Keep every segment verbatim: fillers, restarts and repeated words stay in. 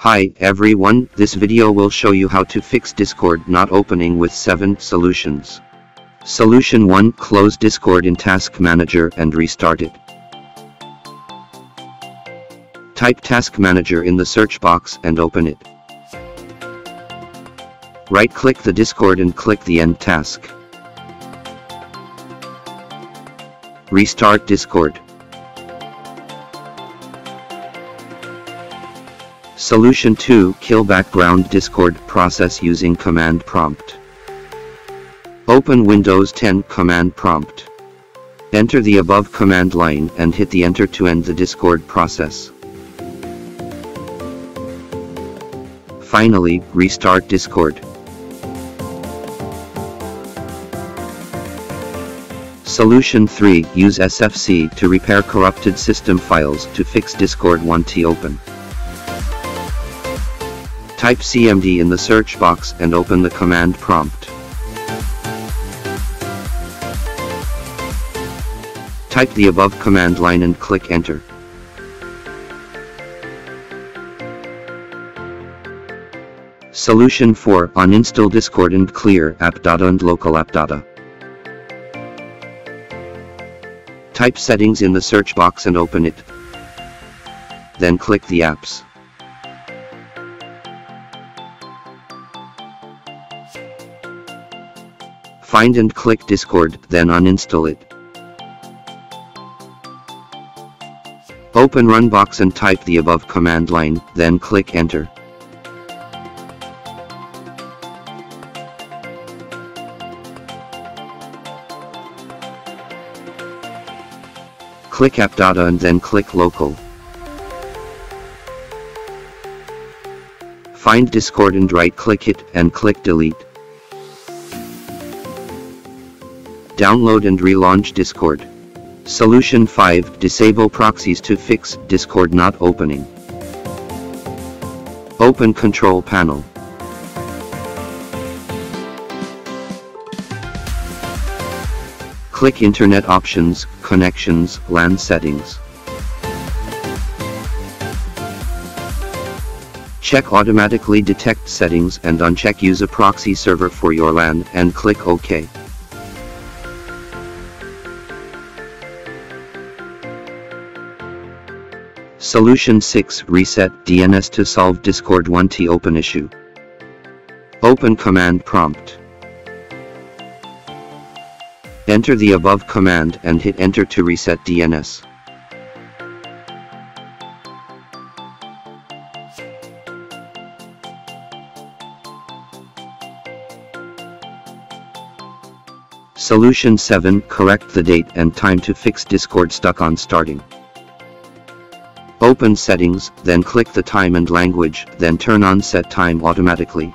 Hi everyone, this video will show you how to fix Discord not opening with seven solutions. Solution one. Close Discord in Task Manager and restart it. Type Task Manager in the search box and open it. Right-click the Discord and click the End Task. Restart Discord. Solution two. Kill background Discord process using Command Prompt. Open Windows ten Command Prompt. Enter the above command line and hit the enter to end the Discord process. Finally, restart Discord. Solution three. Use S F C to repair corrupted system files to fix Discord one T open. Type C M D in the search box and open the command prompt. Type the above command line and click enter. Solution four. Uninstall Discord and clear AppData and LocalAppData. Type settings in the search box and open it. Then click the apps. Find and click Discord, then uninstall it. Open Run box and type the above command line, then click Enter. Click AppData and then click Local. Find Discord and right-click it and click Delete. Download and relaunch Discord. Solution five. Disable proxies to fix Discord not opening. Open Control Panel. Click Internet Options, Connections, LAN Settings. Check Automatically Detect Settings and uncheck Use a Proxy Server for your LAN and click OK. Solution six. Reset D N S to solve Discord one T open issue. Open Command Prompt. Enter the above command and hit enter to reset D N S. Solution seven. Correct the date and time to fix Discord stuck on starting. Open Settings, then click the time and language, then turn on Set Time automatically.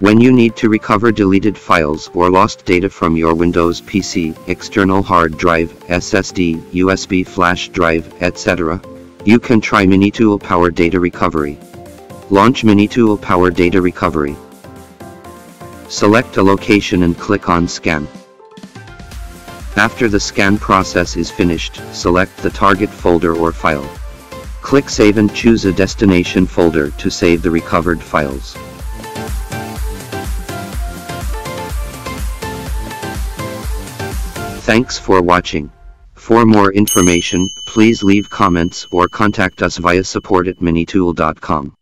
When you need to recover deleted files or lost data from your Windows P C, external hard drive, S S D, U S B flash drive, et cetera, you can try MiniTool Power Data Recovery. Launch MiniTool Power Data Recovery. Select a location and click on Scan. After the scan process is finished, select the target folder or file. Click Save and choose a destination folder to save the recovered files. Thanks for watching. For more information, please leave comments or contact us via support at minitool dot com.